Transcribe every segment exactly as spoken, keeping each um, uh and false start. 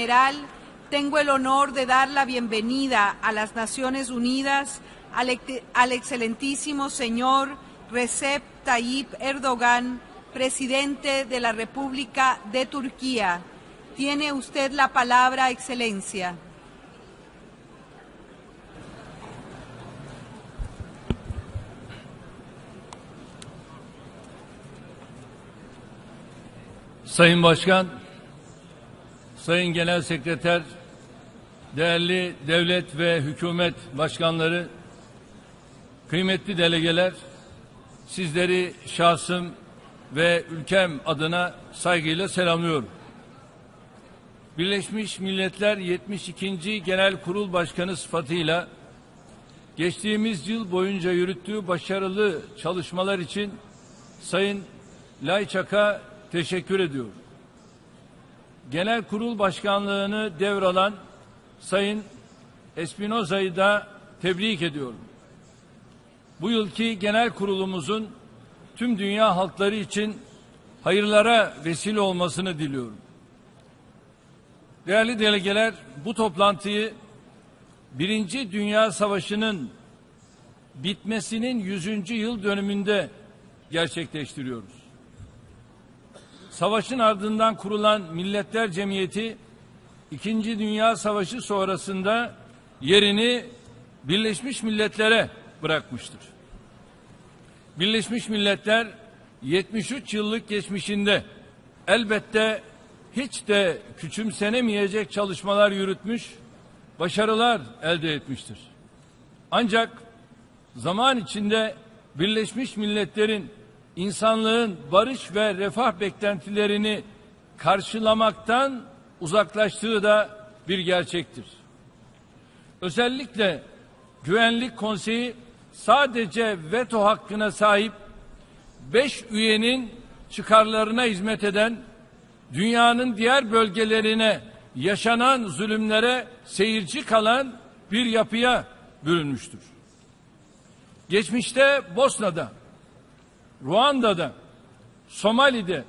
General, tengo el honor de dar la bienvenida a las Naciones Unidas al, al excelentísimo señor Recep Tayyip Erdoğan, presidente de la República de Turquía. Tiene usted la palabra, excelencia. Sayın Başkan, Sayın Genel Sekreter, değerli devlet ve hükümet başkanları, kıymetli delegeler, sizleri şahsım ve ülkem adına saygıyla selamlıyorum. Birleşmiş Milletler yetmiş ikinci Genel Kurul Başkanı sıfatıyla geçtiğimiz yıl boyunca yürüttüğü başarılı çalışmalar için Sayın Lajçak'a teşekkür ediyorum. Genel Kurul Başkanlığını devralan Sayın Espinoza'yı da tebrik ediyorum. Bu yılki Genel Kurulumuzun tüm dünya halkları için hayırlara vesile olmasını diliyorum. Değerli delegeler, bu toplantıyı Birinci Dünya Savaşı'nın bitmesinin yüzüncü yıl dönümünde gerçekleştiriyoruz. Savaşın ardından kurulan Milletler Cemiyeti, İkinci Dünya Savaşı sonrasında yerini Birleşmiş Milletler'e bırakmıştır. Birleşmiş Milletler, yetmiş üç yıllık geçmişinde elbette hiç de küçümsenemeyecek çalışmalar yürütmüş, başarılar elde etmiştir. Ancak zaman içinde Birleşmiş Milletler'in İnsanlığın barış ve refah beklentilerini karşılamaktan uzaklaştığı da bir gerçektir. Özellikle Güvenlik Konseyi sadece veto hakkına sahip beş üyenin çıkarlarına hizmet eden, dünyanın diğer bölgelerine yaşanan zulümlere seyirci kalan bir yapıya bürünmüştür. Geçmişte Bosna'da, Ruanda'da, Somali'de,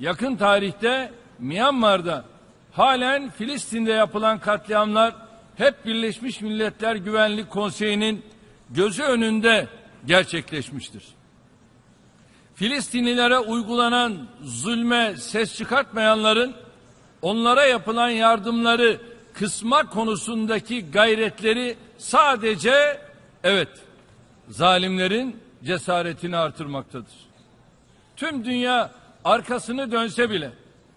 yakın tarihte Myanmar'da, halen Filistin'de yapılan katliamlar hep Birleşmiş Milletler Güvenlik Konseyi'nin gözü önünde gerçekleşmiştir. Filistinlilere uygulanan zulme ses çıkartmayanların onlara yapılan yardımları kısma konusundaki gayretleri sadece, evet, zalimlerin cesaretini artırmaktadır. Tüm dünya arkasını dönse bile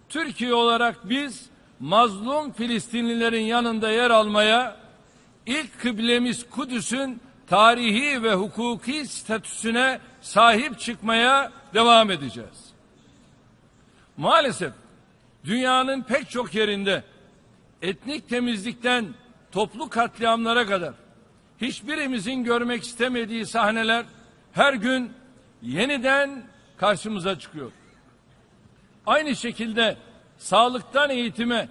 Türkiye olarak biz mazlum Filistinlilerin yanında yer almaya, ilk kıblemiz Kudüs'ün tarihi ve hukuki statüsüne sahip çıkmaya devam edeceğiz. Maalesef dünyanın pek çok yerinde etnik temizlikten toplu katliamlara kadar hiçbirimizin görmek istemediği sahneler her gün yeniden karşımıza çıkıyor. Aynı şekilde sağlıktan eğitime,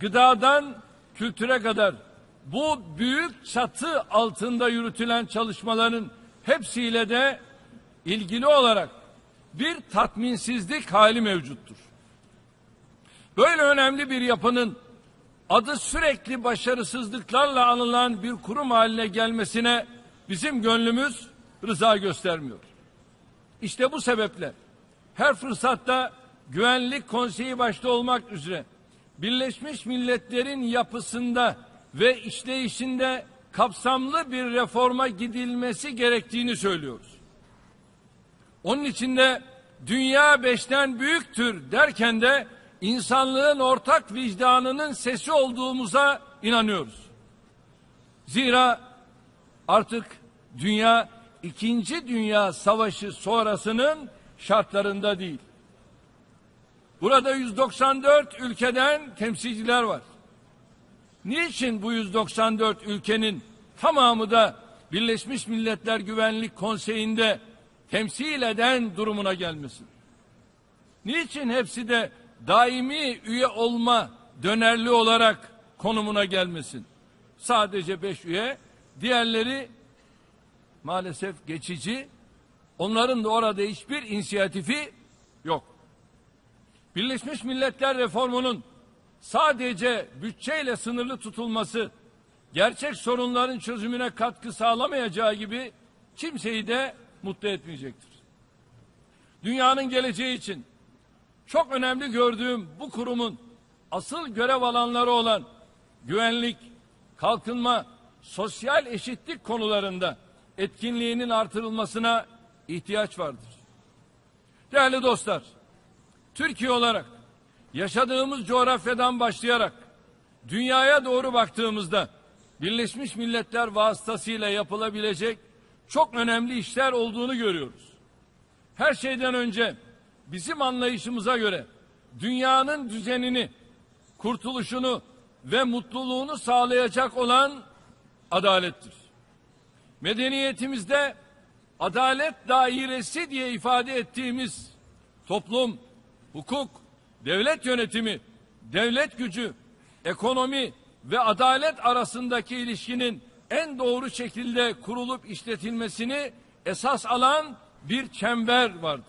gıdadan kültüre kadar bu büyük çatı altında yürütülen çalışmaların hepsiyle de ilgili olarak bir tatminsizlik hali mevcuttur. Böyle önemli bir yapının adı sürekli başarısızlıklarla anılan bir kurum haline gelmesine bizim gönlümüz rıza göstermiyor. İşte bu sebeple her fırsatta Güvenlik Konseyi başta olmak üzere Birleşmiş Milletler'in yapısında ve işleyişinde kapsamlı bir reforma gidilmesi gerektiğini söylüyoruz. Onun için de dünya beşten büyüktür derken de insanlığın ortak vicdanının sesi olduğumuza inanıyoruz. Zira artık dünya İkinci Dünya Savaşı sonrasının şartlarında değil. Burada yüz doksan dört ülkeden temsilciler var. Niçin bu yüz doksan dört ülkenin tamamı da Birleşmiş Milletler Güvenlik Konseyi'nde temsil eden durumuna gelmesin? Niçin hepsi de daimi üye olma dönerli olarak konumuna gelmesin? Sadece beş üye, diğerleri maalesef geçici, onların da orada hiçbir inisiyatifi yok. Birleşmiş Milletler reformunun sadece bütçeyle sınırlı tutulması gerçek sorunların çözümüne katkı sağlamayacağı gibi kimseyi de mutlu etmeyecektir. Dünyanın geleceği için çok önemli gördüğüm bu kurumun asıl görev alanları olan güvenlik, kalkınma, sosyal eşitlik konularında etkinliğinin artırılmasına ihtiyaç vardır. Değerli dostlar, Türkiye olarak yaşadığımız coğrafyadan başlayarak dünyaya doğru baktığımızda Birleşmiş Milletler vasıtasıyla yapılabilecek çok önemli işler olduğunu görüyoruz. Her şeyden önce bizim anlayışımıza göre dünyanın düzenini, kurtuluşunu ve mutluluğunu sağlayacak olan adalettir. Medeniyetimizde adalet dairesi diye ifade ettiğimiz toplum, hukuk, devlet yönetimi, devlet gücü, ekonomi ve adalet arasındaki ilişkinin en doğru şekilde kurulup işletilmesini esas alan bir çember vardır.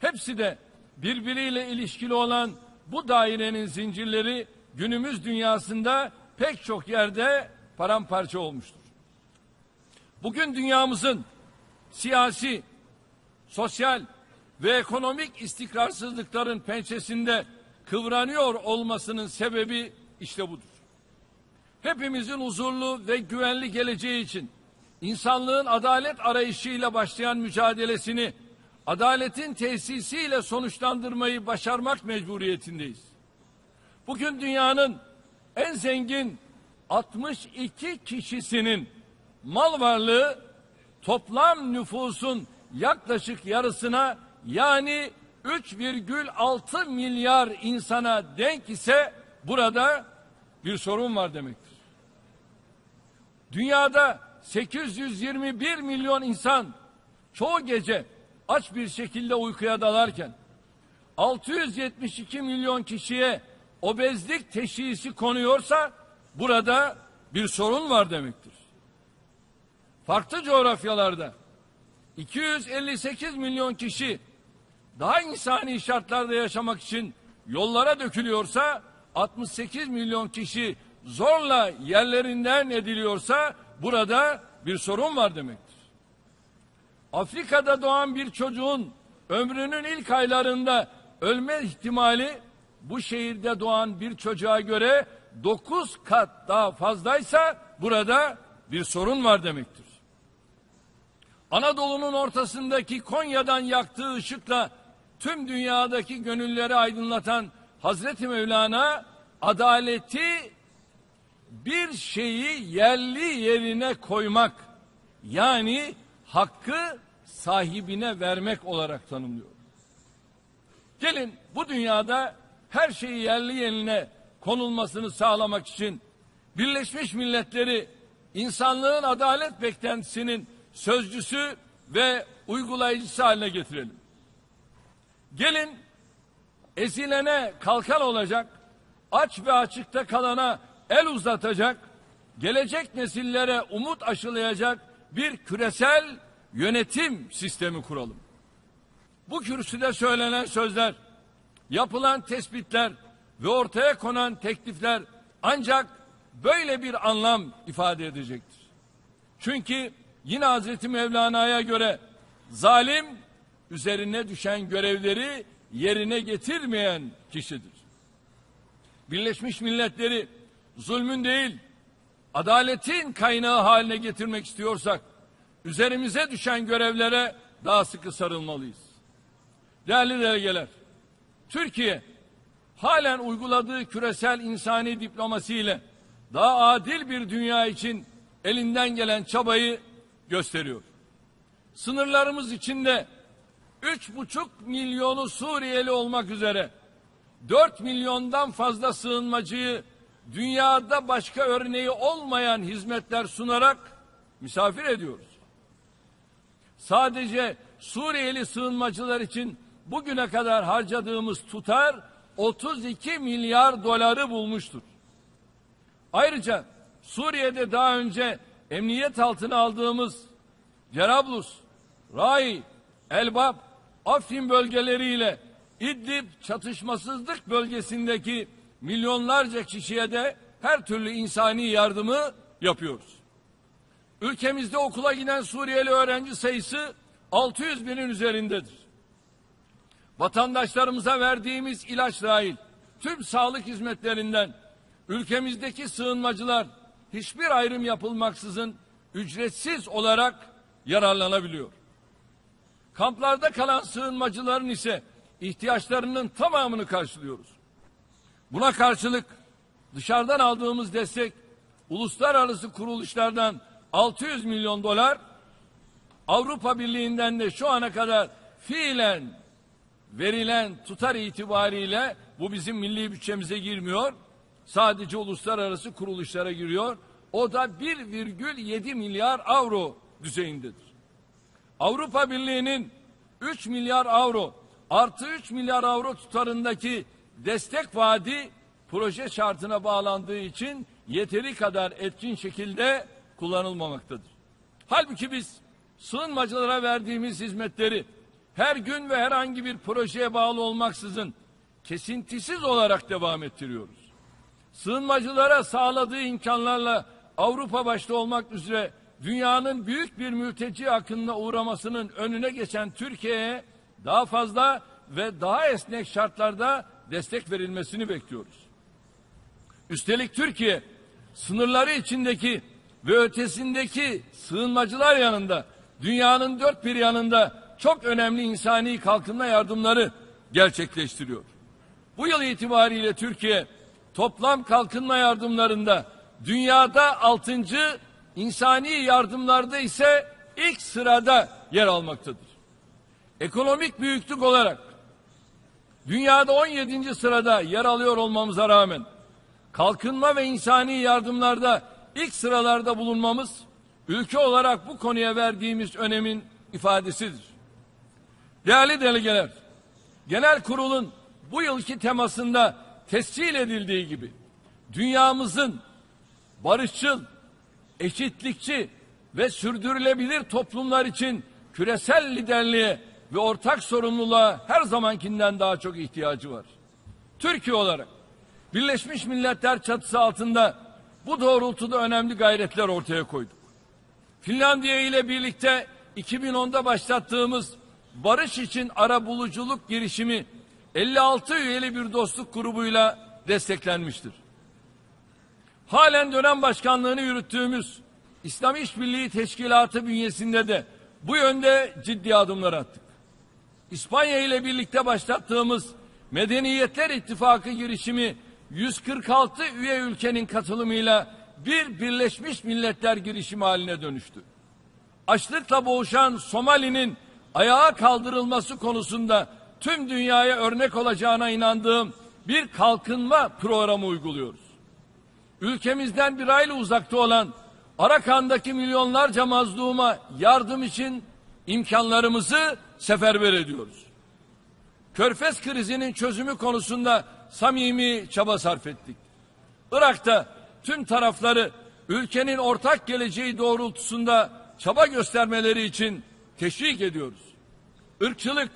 Hepsi de birbiriyle ilişkili olan bu dairenin zincirleri günümüz dünyasında pek çok yerde paramparça olmuştur. Bugün dünyamızın siyasi, sosyal ve ekonomik istikrarsızlıkların pençesinde kıvranıyor olmasının sebebi işte budur. Hepimizin huzurlu ve güvenli geleceği için insanlığın adalet arayışıyla başlayan mücadelesini adaletin tesisiyle sonuçlandırmayı başarmak mecburiyetindeyiz. Bugün dünyanın en zengin altmış iki kişisinin mal varlığı toplam nüfusun yaklaşık yarısına yani üç virgül altı milyar insana denk ise burada bir sorun var demektir. Dünyada sekiz yüz yirmi bir milyon insan çoğu gece aç bir şekilde uykuya dalarken altı yüz yetmiş iki milyon kişiye obezlik teşhisi konuyorsa burada bir sorun var demektir. Farklı coğrafyalarda iki yüz elli sekiz milyon kişi daha insani şartlarda yaşamak için yollara dökülüyorsa, altmış sekiz milyon kişi zorla yerlerinden ediliyorsa burada bir sorun var demektir. Afrika'da doğan bir çocuğun ömrünün ilk aylarında ölme ihtimali bu şehirde doğan bir çocuğa göre dokuz kat daha fazlaysa burada bir sorun var demektir. Anadolu'nun ortasındaki Konya'dan yaktığı ışıkla tüm dünyadaki gönülleri aydınlatan Hazreti Mevlana adaleti bir şeyi yerli yerine koymak yani hakkı sahibine vermek olarak tanımlıyor. Gelin bu dünyada her şeyi yerli yerine konulmasını sağlamak için Birleşmiş Milletleri insanlığın adalet beklentisinin sözcüsü ve uygulayıcısı haline getirelim. Gelin ezilene kalkan olacak, aç ve açıkta kalana el uzatacak, gelecek nesillere umut aşılayacak bir küresel yönetim sistemi kuralım. Bu kürsüde söylenen sözler, yapılan tespitler ve ortaya konan teklifler ancak böyle bir anlam ifade edecektir. Çünkü yine Hazreti Mevlana'ya göre zalim üzerine düşen görevleri yerine getirmeyen kişidir. Birleşmiş Milletleri zulmün değil, adaletin kaynağı haline getirmek istiyorsak üzerimize düşen görevlere daha sıkı sarılmalıyız. Değerli delegeler, Türkiye halen uyguladığı küresel insani diplomasiyle daha adil bir dünya için elinden gelen çabayı gösteriyor. Sınırlarımız içinde üç buçuk milyonu Suriyeli olmak üzere dört milyondan fazla sığınmacıyı dünyada başka örneği olmayan hizmetler sunarak misafir ediyoruz. Sadece Suriyeli sığınmacılar için bugüne kadar harcadığımız tutar otuz iki milyar doları bulmuştur. Ayrıca Suriye'de daha önce emniyet altına aldığımız Cerablus, Rai, Elbab, Afrin bölgeleriyle İdlib çatışmasızlık bölgesindeki milyonlarca kişiye de her türlü insani yardımı yapıyoruz. Ülkemizde okula giden Suriyeli öğrenci sayısı altı yüz binin üzerindedir. Vatandaşlarımıza verdiğimiz ilaç dahil tüm sağlık hizmetlerinden ülkemizdeki sığınmacılar hiçbir ayrım yapılmaksızın ücretsiz olarak yararlanabiliyor. Kamplarda kalan sığınmacıların ise ihtiyaçlarının tamamını karşılıyoruz. Buna karşılık dışarıdan aldığımız destek uluslararası kuruluşlardan altı yüz milyon dolar, Avrupa Birliği'nden de şu ana kadar fiilen verilen tutar itibariyle bu bizim milli bütçemize girmiyor. Sadece uluslararası kuruluşlara giriyor. O da bir virgül yedi milyar avro düzeyindedir. Avrupa Birliği'nin üç milyar avro artı üç milyar avro tutarındaki destek vaadi proje şartına bağlandığı için yeteri kadar etkin şekilde kullanılmamaktadır. Halbuki biz sığınmacılara verdiğimiz hizmetleri her gün ve herhangi bir projeye bağlı olmaksızın kesintisiz olarak devam ettiriyoruz. Sığınmacılara sağladığı imkanlarla Avrupa başta olmak üzere dünyanın büyük bir mülteci akınına uğramasının önüne geçen Türkiye'ye daha fazla ve daha esnek şartlarda destek verilmesini bekliyoruz. Üstelik Türkiye sınırları içindeki ve ötesindeki sığınmacılar yanında dünyanın dört bir yanında çok önemli insani kalkınma yardımları gerçekleştiriyor. Bu yıl itibariyle Türkiye toplam kalkınma yardımlarında dünyada altıncı, insani yardımlarda ise ilk sırada yer almaktadır. Ekonomik büyüklük olarak dünyada on yedinci sırada yer alıyor olmamıza rağmen kalkınma ve insani yardımlarda ilk sıralarda bulunmamız ülke olarak bu konuya verdiğimiz önemin ifadesidir. Değerli delegeler, genel kurulun bu yılki temasında tescil edildiği gibi dünyamızın barışçıl, eşitlikçi ve sürdürülebilir toplumlar için küresel liderliğe ve ortak sorumluluğa her zamankinden daha çok ihtiyacı var. Türkiye olarak Birleşmiş Milletler çatısı altında bu doğrultuda önemli gayretler ortaya koyduk. Finlandiya ile birlikte iki bin onda başlattığımız Barış için Arabuluculuk girişimi elli altı üyeli bir dostluk grubuyla desteklenmiştir. Halen dönem başkanlığını yürüttüğümüz İslam İşbirliği Teşkilatı bünyesinde de bu yönde ciddi adımlar attık. İspanya ile birlikte başlattığımız Medeniyetler İttifakı girişimi yüz kırk altı üye ülkenin katılımıyla bir Birleşmiş Milletler girişimi haline dönüştü. Açlıkla boğuşan Somali'nin ayağa kaldırılması konusunda tüm dünyaya örnek olacağına inandığım bir kalkınma programı uyguluyoruz. Ülkemizden bir aile uzakta olan Arakan'daki milyonlarca mazluma yardım için imkanlarımızı seferber ediyoruz. Körfez krizinin çözümü konusunda samimi çaba sarf ettik. Irak'ta tüm tarafları ülkenin ortak geleceği doğrultusunda çaba göstermeleri için teşvik ediyoruz. Irkçılık,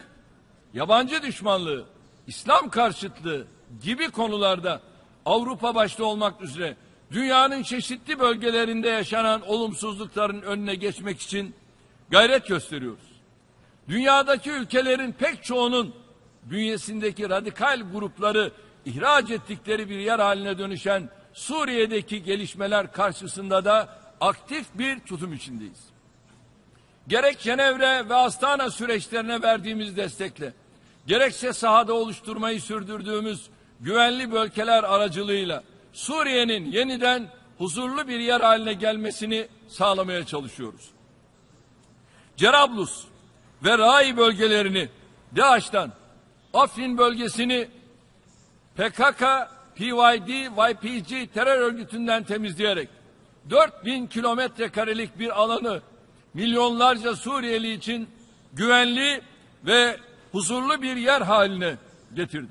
yabancı düşmanlığı, İslam karşıtlığı gibi konularda Avrupa başta olmak üzere dünyanın çeşitli bölgelerinde yaşanan olumsuzlukların önüne geçmek için gayret gösteriyoruz. Dünyadaki ülkelerin pek çoğunun bünyesindeki radikal grupları ihraç ettikleri bir yer haline dönüşen Suriye'deki gelişmeler karşısında da aktif bir tutum içindeyiz. Gerek Cenevre ve Astana süreçlerine verdiğimiz destekle, gerekse sahada oluşturmayı sürdürdüğümüz güvenli bölgeler aracılığıyla Suriye'nin yeniden huzurlu bir yer haline gelmesini sağlamaya çalışıyoruz. Cerablus ve Rai bölgelerini DEAŞ'tan, Afrin bölgesini P K K, P Y D, Y P G terör örgütünden temizleyerek dört bin kilometre karelik bir alanı milyonlarca Suriyeli için güvenli ve huzurlu bir yer haline getirdik.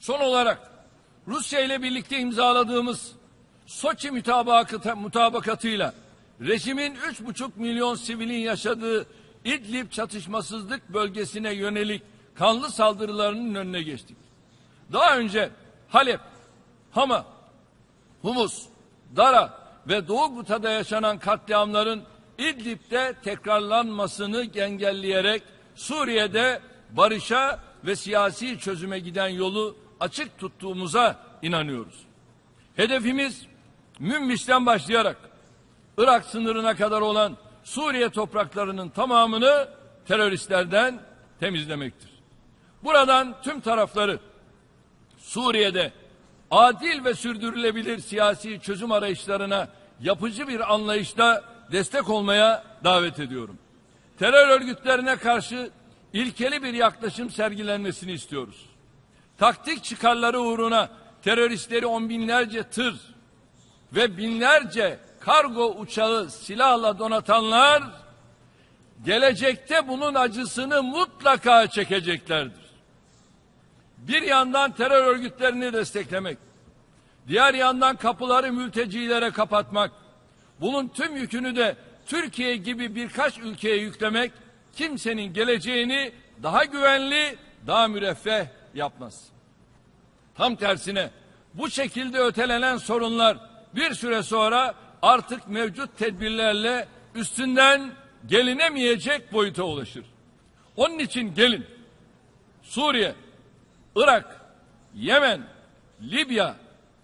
Son olarak Rusya ile birlikte imzaladığımız Soçi mütabakata, mutabakatıyla rejimin üç buçuk milyon sivilin yaşadığı İdlib çatışmasızlık bölgesine yönelik kanlı saldırılarının önüne geçtik. Daha önce Halep, Hama, Humus, Dara ve Doğu Guta'da yaşanan katliamların İdlib'de tekrarlanmasını engelleyerek Suriye'de barışa ve siyasi çözüme giden yolu açık tuttuğumuza inanıyoruz. Hedefimiz Münbiç'ten başlayarak Irak sınırına kadar olan Suriye topraklarının tamamını teröristlerden temizlemektir. Buradan tüm tarafları Suriye'de adil ve sürdürülebilir siyasi çözüm arayışlarına yapıcı bir anlayışla destek olmaya davet ediyorum. Terör örgütlerine karşı ilkeli bir yaklaşım sergilenmesini istiyoruz. Taktik çıkarları uğruna teröristleri on binlerce tır ve binlerce kargo uçağı silahla donatanlar gelecekte bunun acısını mutlaka çekeceklerdir. Bir yandan terör örgütlerini desteklemek, diğer yandan kapıları mültecilere kapatmak, bunun tüm yükünü de Türkiye gibi birkaç ülkeye yüklemek kimsenin geleceğini daha güvenli, daha müreffeh yapmaz. Tam tersine bu şekilde ötelenen sorunlar bir süre sonra artık mevcut tedbirlerle üstünden gelinemeyecek boyuta ulaşır. Onun için gelin Suriye, Irak, Yemen, Libya,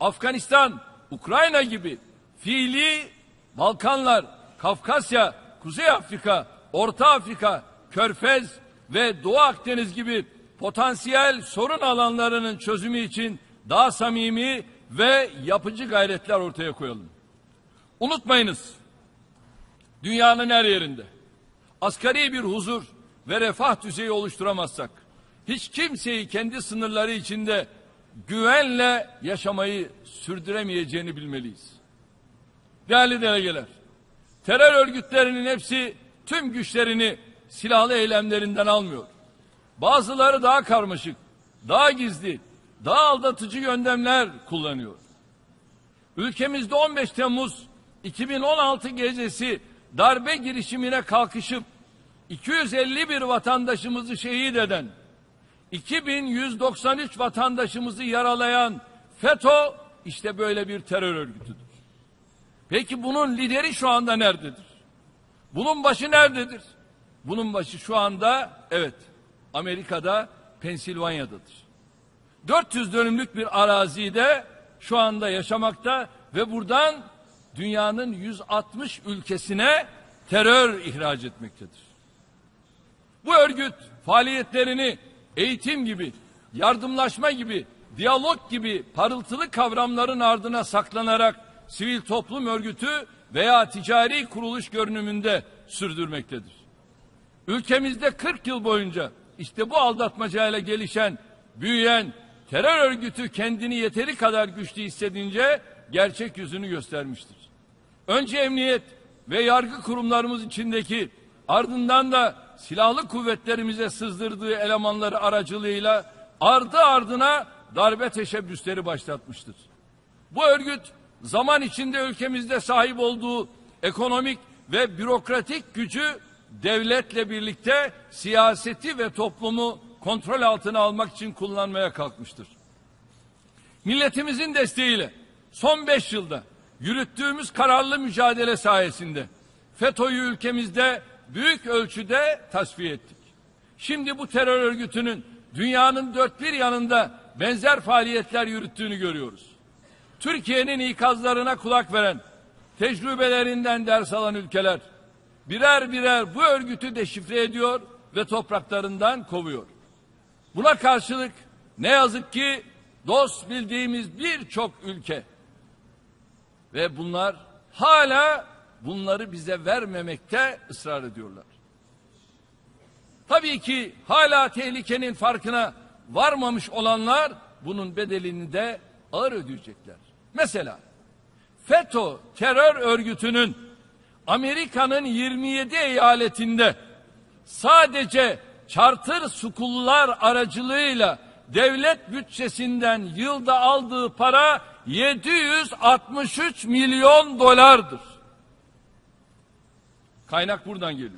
Afganistan, Ukrayna gibi fiili Balkanlar, Kafkasya, Kuzey Afrika, Orta Afrika, Körfez ve Doğu Akdeniz gibi potansiyel sorun alanlarının çözümü için daha samimi ve yapıcı gayretler ortaya koyalım. Unutmayınız, dünyanın her yerinde asgari bir huzur ve refah düzeyi oluşturamazsak hiç kimseyi kendi sınırları içinde güvenle yaşamayı sürdüremeyeceğini bilmeliyiz. Değerli delegeler, terör örgütlerinin hepsi tüm güçlerini silahlı eylemlerinden almıyor. Bazıları daha karmaşık, daha gizli, daha aldatıcı yöntemler kullanıyor. Ülkemizde on beş Temmuz iki bin on altı gecesi darbe girişimine kalkışıp iki yüz elli bir vatandaşımızı şehit eden, iki bin yüz doksan üç vatandaşımızı yaralayan FETÖ işte böyle bir terör örgütüdür. Peki bunun lideri şu anda nerededir? Bunun başı nerededir? Bunun başı şu anda evet Amerika'da, Pensilvanya'dadır. dört yüz dönümlük bir arazide şu anda yaşamakta ve buradan dünyanın yüz altmış ülkesine terör ihraç etmektedir. Bu örgüt faaliyetlerini eğitim gibi, yardımlaşma gibi, diyalog gibi parıltılı kavramların ardına saklanarak sivil toplum örgütü veya ticari kuruluş görünümünde sürdürmektedir. Ülkemizde kırk yıl boyunca işte bu aldatmacayla gelişen, büyüyen terör örgütü kendini yeteri kadar güçlü hissedince gerçek yüzünü göstermiştir. Önce emniyet ve yargı kurumlarımız içindeki, ardından da silahlı kuvvetlerimize sızdırdığı elemanları aracılığıyla ardı ardına darbe teşebbüsleri başlatmıştır. Bu örgüt zaman içinde ülkemizde sahip olduğu ekonomik ve bürokratik gücü devletle birlikte siyaseti ve toplumu kontrol altına almak için kullanmaya kalkmıştır. Milletimizin desteğiyle son beş yılda yürüttüğümüz kararlı mücadele sayesinde FETÖ'yü ülkemizde büyük ölçüde tasfiye ettik. Şimdi bu terör örgütünün dünyanın dört bir yanında benzer faaliyetler yürüttüğünü görüyoruz. Türkiye'nin ikazlarına kulak veren, tecrübelerinden ders alan ülkeler birer birer bu örgütü deşifre ediyor ve topraklarından kovuyor. Buna karşılık ne yazık ki dost bildiğimiz birçok ülke ve bunlar hala bunları bize vermemekte ısrar ediyorlar. Tabii ki hala tehlikenin farkına varmamış olanlar bunun bedelini de ağır ödeyecekler. Mesela FETÖ terör örgütünün Amerika'nın yirmi yedi eyaletinde sadece charter school'lar aracılığıyla devlet bütçesinden yılda aldığı para yedi yüz altmış üç milyon dolardır. Kaynak buradan geliyor.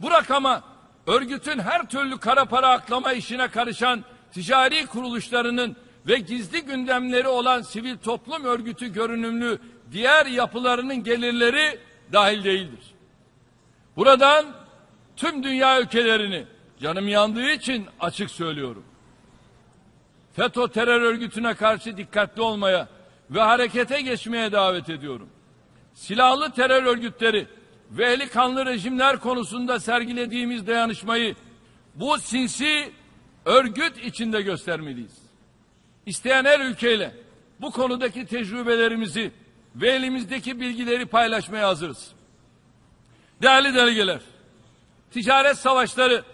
Bu rakama örgütün her türlü kara para aklama işine karışan ticari kuruluşlarının ve gizli gündemleri olan sivil toplum örgütü görünümlü diğer yapılarının gelirleri dahil değildir. Buradan tüm dünya ülkelerini, canım yandığı için açık söylüyorum, FETÖ terör örgütüne karşı dikkatli olmaya ve harekete geçmeye davet ediyorum. Silahlı terör örgütleri ve eli kanlı rejimler konusunda sergilediğimiz dayanışmayı bu sinsi örgüt içinde göstermeliyiz. İsteyen her ülkeyle bu konudaki tecrübelerimizi ve elimizdeki bilgileri paylaşmaya hazırız. Değerli delegeler, ticaret savaşları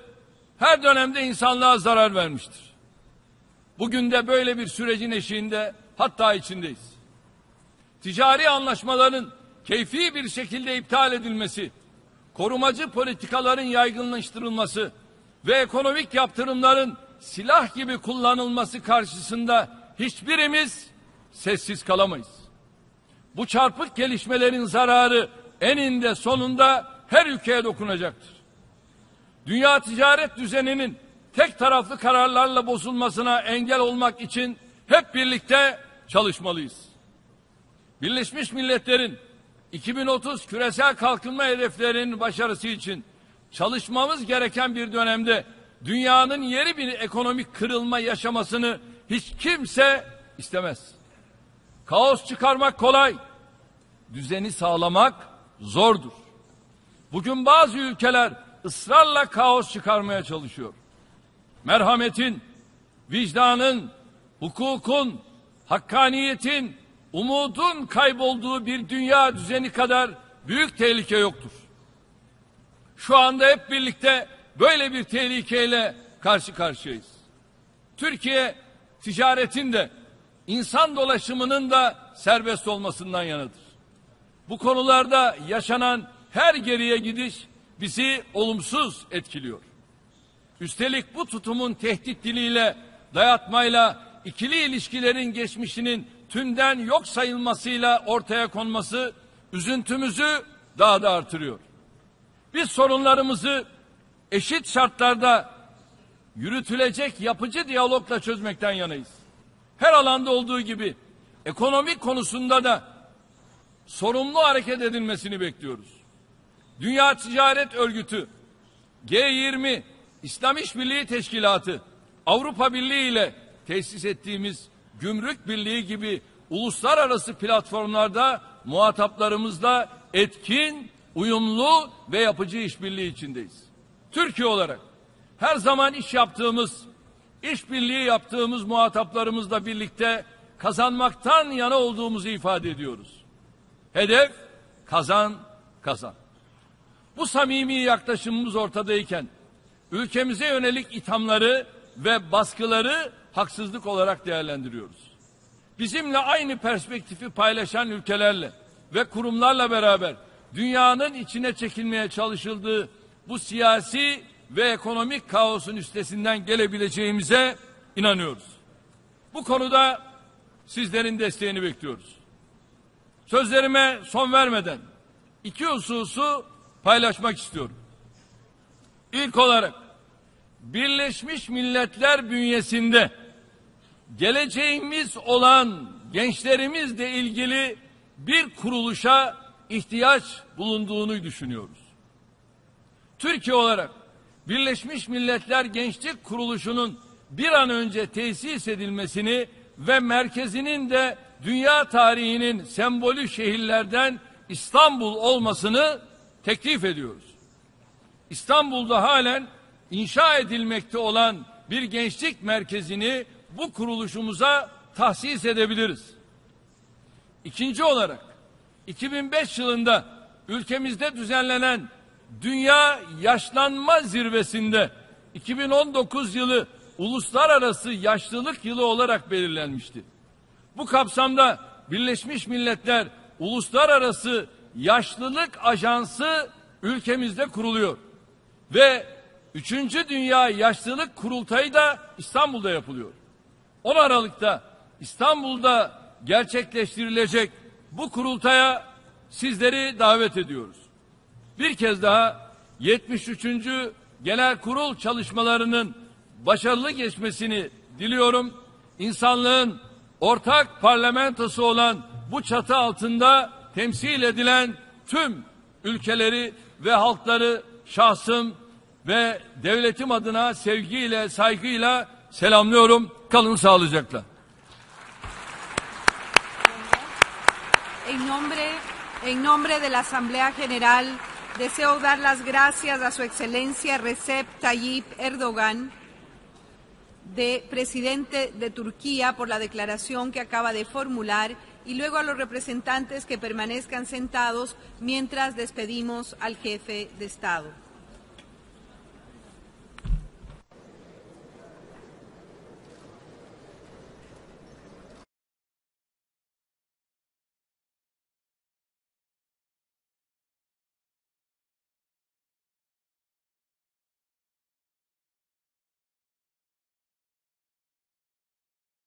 her dönemde insanlığa zarar vermiştir. Bugün de böyle bir sürecin eşiğinde, hatta içindeyiz. Ticari anlaşmaların keyfi bir şekilde iptal edilmesi, korumacı politikaların yaygınlaştırılması ve ekonomik yaptırımların silah gibi kullanılması karşısında hiçbirimiz sessiz kalamayız. Bu çarpık gelişmelerin zararı eninde sonunda her ülkeye dokunacaktır. Dünya ticaret düzeninin tek taraflı kararlarla bozulmasına engel olmak için hep birlikte çalışmalıyız. Birleşmiş Milletler'in iki bin otuz küresel kalkınma hedeflerinin başarısı için çalışmamız gereken bir dönemde dünyanın yeni bir ekonomik kırılma yaşamasını hiç kimse istemez. Kaos çıkarmak kolay, düzeni sağlamak zordur. Bugün bazı ülkeler ısrarla kaos çıkarmaya çalışıyor. Merhametin, vicdanın, hukukun, hakkaniyetin, umudun kaybolduğu bir dünya düzeni kadar büyük tehlike yoktur. Şu anda hep birlikte böyle bir tehlikeyle karşı karşıyayız. Türkiye ticaretin de insan dolaşımının da serbest olmasından yanadır. Bu konularda yaşanan her geriye gidiş bizi olumsuz etkiliyor. Üstelik bu tutumun tehdit diliyle, dayatmayla, ikili ilişkilerin geçmişinin tümden yok sayılmasıyla ortaya konması üzüntümüzü daha da artırıyor. Biz sorunlarımızı eşit şartlarda yürütülecek yapıcı diyalogla çözmekten yanayız. Her alanda olduğu gibi ekonomik konusunda da sorumlu hareket edilmesini bekliyoruz. Dünya Ticaret Örgütü, G yirmi, İslam İşbirliği Teşkilatı, Avrupa Birliği ile tesis ettiğimiz Gümrük Birliği gibi uluslararası platformlarda muhataplarımızla etkin, uyumlu ve yapıcı işbirliği içindeyiz. Türkiye olarak her zaman iş yaptığımız, işbirliği yaptığımız muhataplarımızla birlikte kazanmaktan yana olduğumuzu ifade ediyoruz. Hedef kazan kazan. Bu samimi yaklaşımımız ortadayken ülkemize yönelik ithamları ve baskıları haksızlık olarak değerlendiriyoruz. Bizimle aynı perspektifi paylaşan ülkelerle ve kurumlarla beraber dünyanın içine çekilmeye çalışıldığı bu siyasi ve ekonomik kaosun üstesinden gelebileceğimize inanıyoruz. Bu konuda sizlerin desteğini bekliyoruz. Sözlerime son vermeden iki hususu paylaşmak istiyorum. İlk olarak Birleşmiş Milletler bünyesinde geleceğimiz olan gençlerimizle ilgili bir kuruluşa ihtiyaç bulunduğunu düşünüyoruz. Türkiye olarak Birleşmiş Milletler Gençlik Kuruluşu'nun bir an önce tesis edilmesini ve merkezinin de dünya tarihinin sembolü şehirlerden İstanbul olmasını teklif ediyoruz. İstanbul'da halen inşa edilmekte olan bir gençlik merkezini bu kuruluşumuza tahsis edebiliriz. İkinci olarak iki bin beş yılında ülkemizde düzenlenen Dünya Yaşlanma Zirvesi'nde iki bin on dokuz yılı Uluslararası Yaşlılık Yılı olarak belirlenmişti. Bu kapsamda Birleşmiş Milletler Uluslararası Yaşlılık Ajansı ülkemizde kuruluyor ve üçüncü Dünya Yaşlılık Kurultayı da İstanbul'da yapılıyor. on Aralık'ta İstanbul'da gerçekleştirilecek bu kurultaya sizleri davet ediyoruz. Bir kez daha yetmiş üçüncü Genel Kurul çalışmalarının başarılı geçmesini diliyorum. İnsanlığın ortak parlamentosu olan bu çatı altında temsil edilen tüm ülkeleri ve halkları şahsım ve devletim adına sevgiyle, saygıyla selamlıyorum. Kalın sağlıcakla. En nombre, en nombre de la Asamblea General, deseo dar las gracias a su excelencia Recep Tayyip Erdoğan, de presidente de Turquía, por la declaración que acaba de formular, y luego a los representantes que permanezcan sentados mientras despedimos al jefe de Estado.